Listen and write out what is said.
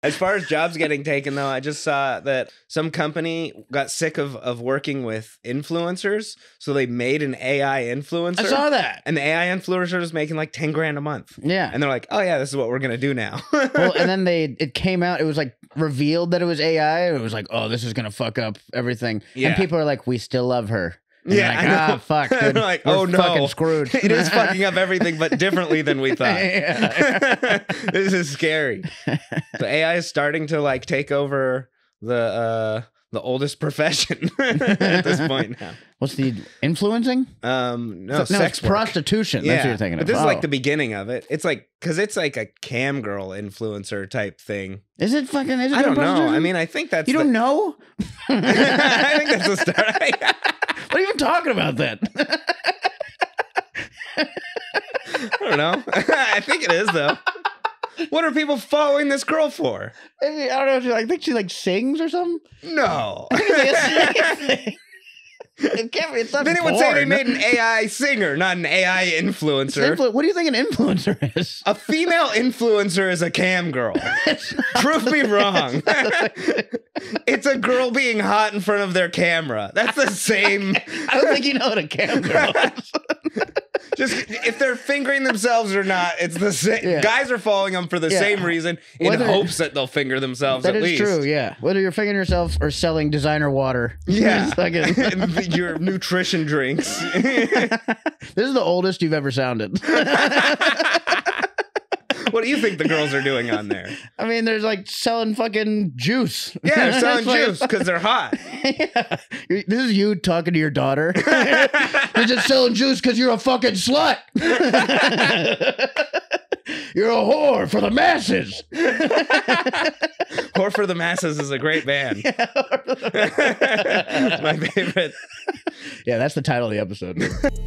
As far as jobs getting taken, though, I just saw that some company got sick of working with influencers, so they made an AI influencer. I saw that. And the AI influencer was making like 10 grand a month. Yeah. And they're like, oh yeah, this is what we're going to do now. Well, and then it came out, it was like revealed that it was AI. It was like, oh, this is going to fuck up everything. Yeah. And people are like, we still love her. And yeah, like, I know. Oh, fuck, dude. Like, oh, no. Fucking screwed. It is fucking up everything, but differently than we thought. Yeah. This is scary. The AI is starting to like take over the oldest profession at this point now. What's the influencing? No, sex work. Prostitution. Yeah. That's what you're thinking of. But this is like the beginning of it. It's like, because it's like a cam girl influencer type thing. Is it fucking? Is it I don't know. I mean, I think that's. You don't know? I think that's the start. What are you even talking about then? I don't know. I think it is though. What are people following this girl for? I mean, I don't know. I think she like sings or something. No. I think it's like a thing. It can't be, it's not then it would say they made an AI singer, not an AI influencer. What do you think an influencer is? A female influencer is a cam girl. Prove me wrong. It's a girl being hot in front of their camera. That's the same. I don't think you know what a cam girl is. Just if they're fingering themselves or not, it's the same. Yeah. Guys are following them for the same reason in hopes that they'll finger themselves at least. That is true, yeah. Whether you're fingering yourself or selling designer water. Yeah. Your nutrition drinks. This is the oldest you've ever sounded. What do you think the girls are doing on there? I mean, they're like selling fucking juice. Yeah, they're selling juice because they're hot. Yeah. This is you talking to your daughter. You're just selling juice because you're a fucking slut. You're a whore for the masses. Whore for the Masses is a great band. Yeah, my favorite. Yeah, that's the title of the episode.